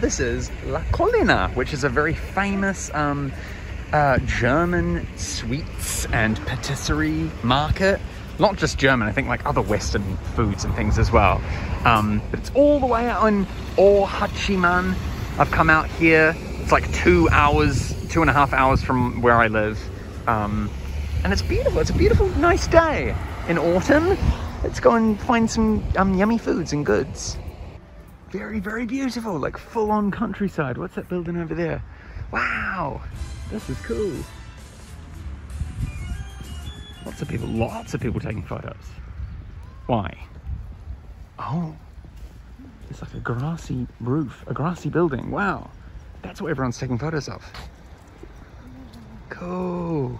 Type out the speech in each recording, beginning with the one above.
this is La Collina, which is a very famous German sweets and patisserie market. Not just German, I think like other Western foods and things as well. But it's all the way out in Omihachiman. I've come out here. It's like 2.5 hours from where I live. And it's beautiful. It's a beautiful, nice day in autumn. Let's go and find some yummy foods and goods. Very, very beautiful, like full on countryside. What's that building over there? Wow, this is cool. Lots of people taking photos. Why? Oh, it's like a grassy roof, a grassy building. Wow, that's what everyone's taking photos of. Cool.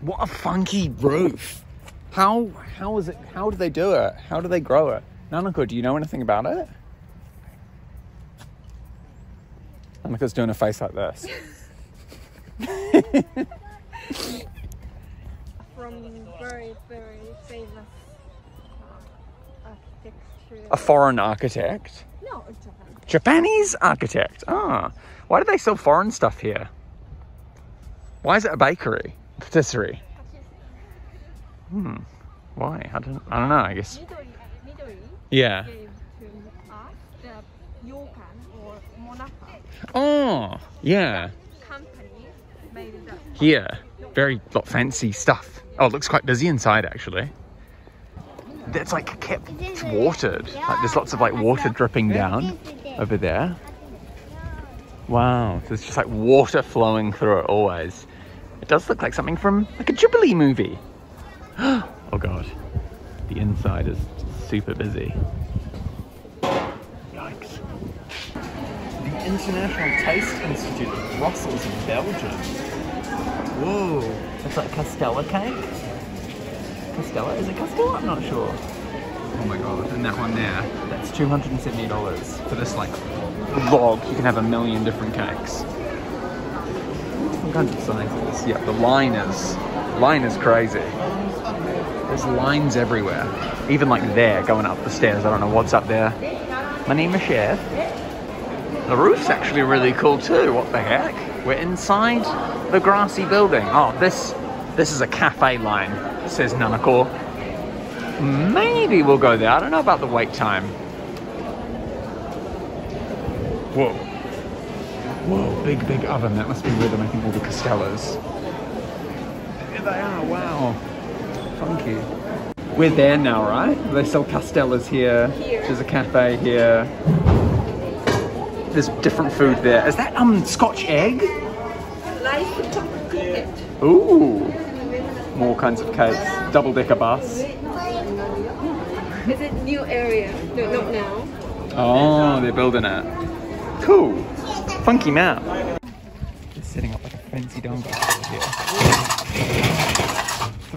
What a funky roof. How is it, how do they do it? How do they grow it? Nanako, do you know anything about it? Nanako's doing a face like this. From very, very famous architecture. A foreign architect? No, a Japanese architect. Ah, why do they sell foreign stuff here? Why is it a bakery? Patisserie? Hmm. Why? I don't know, I guess. Yeah. Gave to us the yokan or monaka. Oh, yeah. Company made it up. Here. Very fancy stuff. Oh, it looks quite busy inside, actually. It's like kept watered. Like, there's lots of like water dripping down over there. Wow. So there's just like water flowing through it always. It does look like something from like a Ghibli movie. Oh God. The inside is super busy. Yikes. The International Taste Institute of Brussels in Belgium. Whoa. It's like Castella cake. Castella? Is it Castella? I'm not sure. Oh my God, and that one there. That's $270 for this like log. You can have a million different cakes. What kind of size is? Yeah, the line is crazy. There's lines everywhere. Even like there, going up the stairs. I don't know what's up there. My name is Chef. The roof's actually really cool too. What the heck? We're inside the grassy building. Oh, this is a cafe line, says Nanako. Maybe we'll go there. I don't know about the wait time. Whoa. Whoa, big oven. That must be where they're making all the Castellas. There they are, wow. Funky. We're there now, right? They sell Castellas here. There's a cafe here. There's different food there. Is that Scotch egg? Ooh. More kinds of cakes. Double-decker bus. Is it new area? No, not now. Oh, they're building it. Cool. Funky map. They're setting up like a fancy donut here.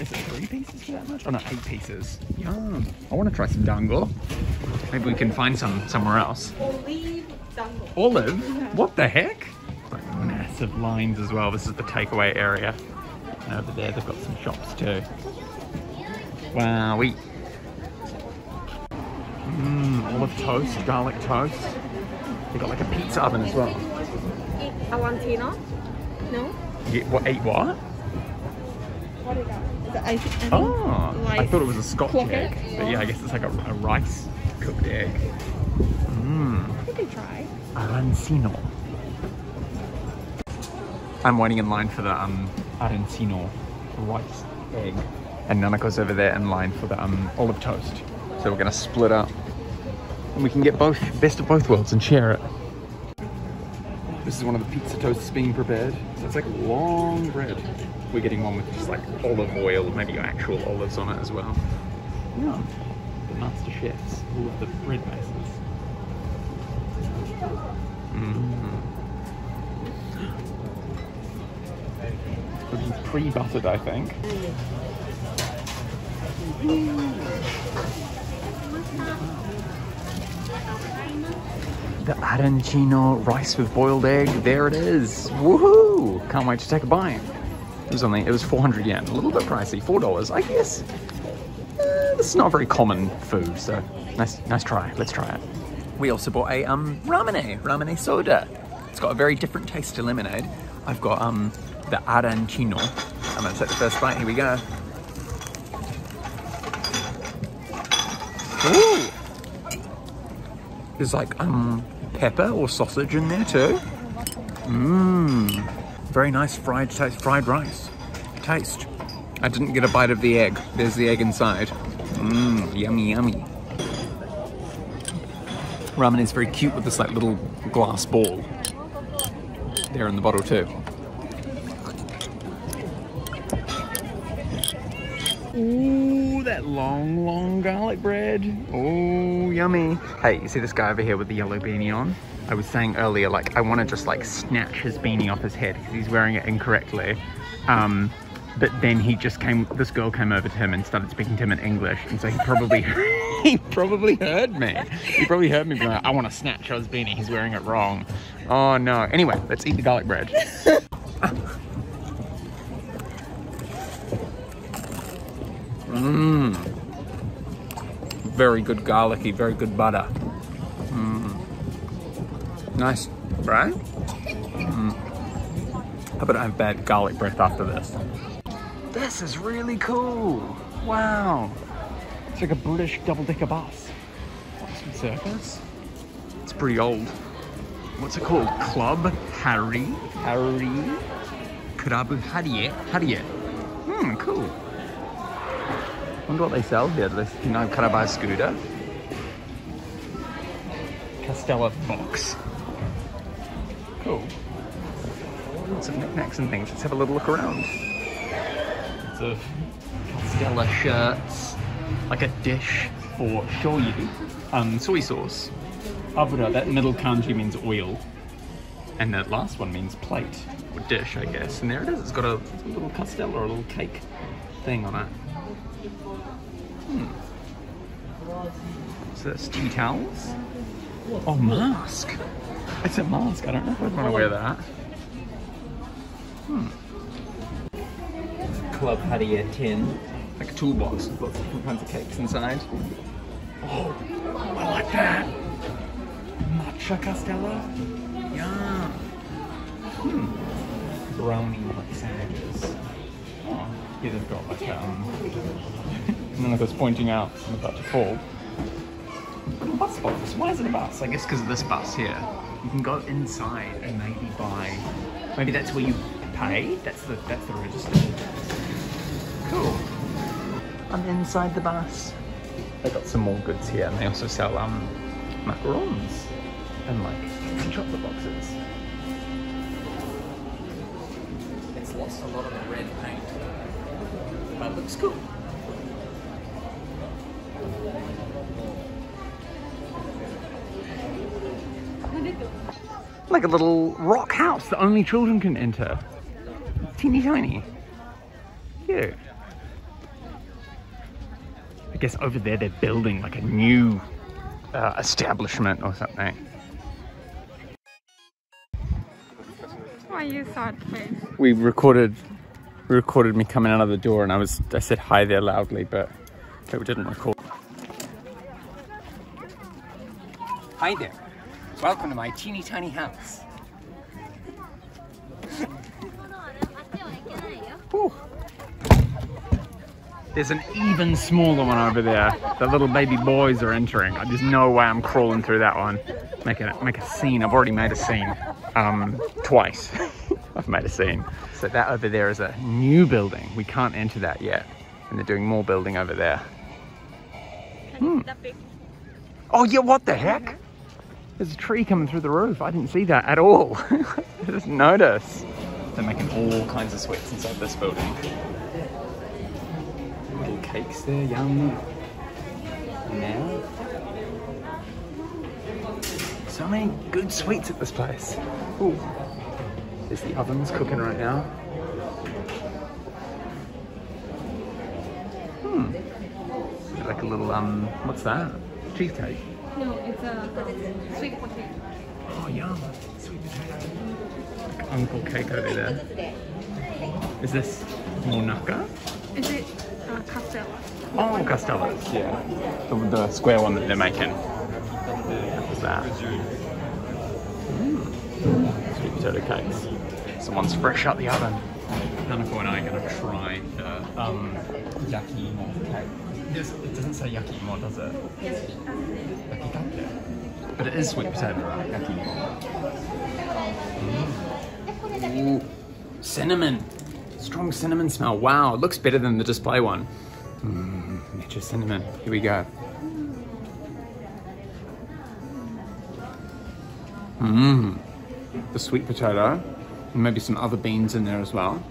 Is it 3 pieces for that much? Oh no, 8 pieces. Yum. I want to try some dango. Maybe we can find some somewhere else. Olive dango. Olive? Yeah. What the heck? Like massive lines as well. This is the takeaway area. And over there they've got some shops too. Wowie. Olive toast, garlic toast. They've got like a pizza oven as well. Eat arancino? No? Yeah, what, eat what? Oh, I thought it was a Scotch egg, but yeah, I guess it's like a rice cooked egg. Mmm. You can try. Arancino. I'm waiting in line for the arancino rice egg, and Nanako's over there in line for the olive toast. So we're gonna split up, and we can get both best of both worlds and share it. This is one of the pizza toasts being prepared. So it's like long bread. We're getting one with just like olive oil, maybe actual olives on it as well. Yeah. The master chefs, all of the bread bases. It's pre-buttered, I think. The arancino rice with boiled egg, there it is. Woohoo! Can't wait to take a bite. It was 400 yen, a little bit pricey, $4, I guess. This is not a very common food, so nice try, let's try it. We also bought a ramune soda. It's got a very different taste to lemonade. I've got the arancino. I'm gonna take the first bite, here we go. Ooh! There's like pepper or sausage in there too. Mmm. Very nice fried rice taste. I didn't get a bite of the egg. There's the egg inside. Mmm, yummy, yummy. Ramen is very cute with this like little glass ball there in the bottle too. Ooh, that long, long garlic bread. Oh, yummy. Hey, you see this guy over here with the yellow beanie on? I was saying earlier, like, I want to just like snatch his beanie off his head because he's wearing it incorrectly. But then he just came, this girl came over to him and started speaking to him in English. And so he probably, he probably heard me. He probably heard me being like, I want to snatch his beanie, he's wearing it wrong. Oh no. Anyway, let's eat the garlic bread. Mmm. Very good garlicky, very good butter. Mmm. Nice, right? Mm. I bet I have bad garlic breath after this. This is really cool. Wow. It's like a British double-decker bus. Some circus. It's pretty old. What's it called? Club Harie. Harie. Club Harie. Harie. Hmm, cool. I wonder what they sell here. You know, can I buy a scooter? Castella box. Cool. Lots of knickknacks and things. Let's have a little look around. Of Castella shirts, like a dish for shoyu, soy sauce. Abura, that middle kanji means oil, and that last one means plate, or dish, I guess. And there it is, it's got a little Castella, or a little cake thing on it. Hmm. So that's tea towels. Oh, mask. It's a mask, I don't know if I'd want to wear that. Hmm. Club Harie tin, like a toolbox with lots of different kinds of cakes inside. Oh, I like that! Matcha Castella? Yeah! Hmm. Brownie like sandwiches. Oh, yeah, they've got like none of us pointing out I'm about to fall. Little bus box. Why is it a bus? I guess because of this bus here. You can go inside and maybe buy. Maybe that's where you pay. That's the register. Cool. I'm inside the bus. They got some more goods here, and they also sell macarons and like chocolate boxes. It's lost a lot of the red paint, but it looks cool. Like a little rock house that only children can enter. Teeny tiny. Cute. I guess over there they're building like a new establishment or something. Why you sad face? We recorded me coming out of the door, and I said hi there loudly, but we didn't record. Hi there. Welcome to my teeny tiny house. Whew. There's an even smaller one over there. The little baby boys are entering. There's no way I'm crawling through that one. Make a scene. I've already made a scene. Twice. I've made a scene. So that over there is a new building. We can't enter that yet. And they're doing more building over there. Hmm. Oh yeah, what the heck? There's a tree coming through the roof. I didn't see that at all. I just noticed. They're making all kinds of sweets inside this building. Little cakes there, yum. Now, so many good sweets at this place. Ooh, there's the ovens cooking right now. Hmm, like a little what's that? Cheesecake? No, it's a sweet potato. Oh, yum, sweet potato. Like uncle cake over there. Is this monaka? Is it? Castella. Oh, Castella, yeah. The square one that they're making. that. Sweet potato cakes. Someone's fresh out the oven. Nanako and I are going to try the yaki-imo cake. It doesn't say yaki-imo, does it? Yaki-imo. But it is sweet potato, right? Yaki-imo. Cinnamon. Strong cinnamon smell. Wow, it looks better than the display one. Natural cinnamon. Here we go. The sweet potato, and maybe some other beans in there as well.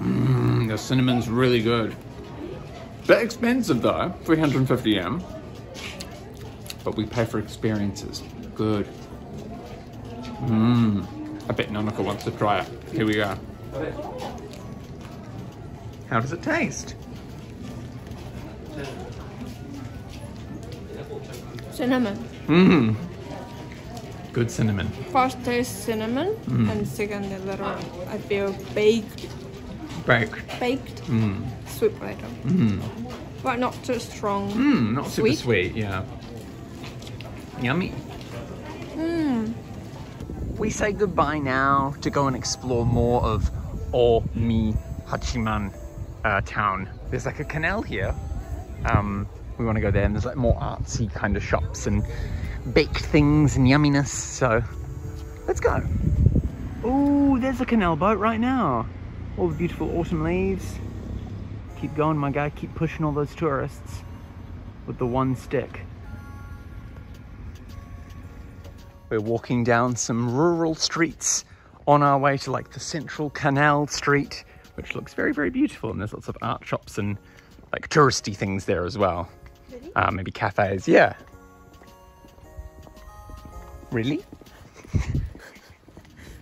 The cinnamon's really good. Bit expensive though, 350 yen. But we pay for experiences. Good. I bet Nanako wants to try it. Here we go. How does it taste? Cinnamon. Good cinnamon. First taste cinnamon, and second a little, I feel baked. Sweet potato. But not too strong. Not sweet. Super sweet, yeah. Yummy. We say goodbye now to go and explore more of Omihachiman town. There's like a canal here. We want to go there, and there's like more artsy kind of shops and baked things and yumminess, so let's go. Oh, there's a canal boat right now. All the beautiful autumn leaves. Keep going, my guy, keep pushing all those tourists with the one stick. We're walking down some rural streets on our way to like the central canal street, which looks very, very beautiful, and there's lots of art shops and like touristy things there as well. Really? Maybe cafes, yeah. Really?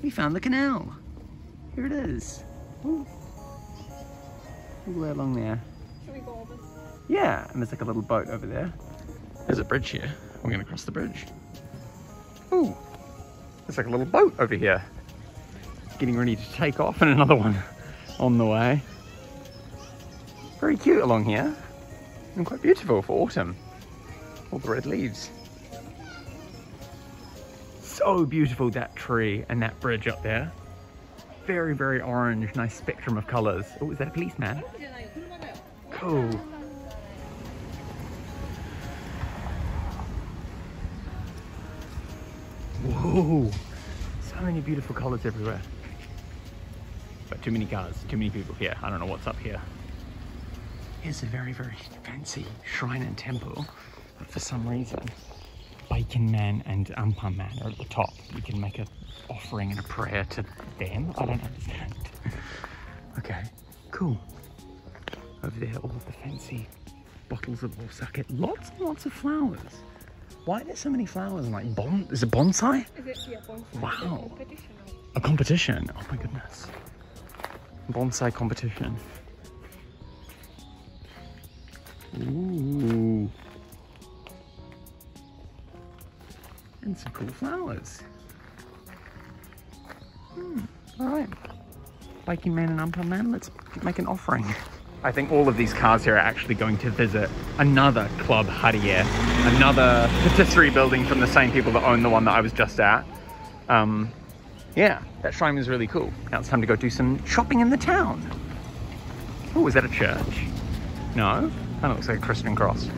We found the canal. Here it is. Ooh. All the way along there. Can we go over? Yeah, and there's like a little boat over there. There's a bridge here. We're gonna cross the bridge. Ooh, there's like a little boat over here. Getting ready to take off, and another one on the way. Very cute along here, and quite beautiful for autumn. All the red leaves. So beautiful, that tree and that bridge up there. Very, very orange, nice spectrum of colours. Oh, is that a policeman? Cool. Whoa, so many beautiful colours everywhere. But too many cars, too many people here. I don't know what's up here. Here's a very, very fancy shrine and temple, but for some reason, Bacon Man and Umpan Man are at the top. You can make an offering and a prayer to them. I don't understand. Okay, cool. Over there, all of the fancy bottles of sake. Lots and lots of flowers. Why are there so many flowers? Like is it bonsai? Is it, yeah, bonsai. Wow. A competition. Oh my goodness. Bonsai competition. Ooh. And some cool flowers. All right. Biking Man and Umpan Man, let's make an offering. I think all of these cars here are actually going to visit another Club Harie, another patisserie building from the same people that own the one that I was just at. Yeah, that shrine was really cool. Now it's time to go do some shopping in the town. Oh, is that a church? No? That looks like a Christian cross.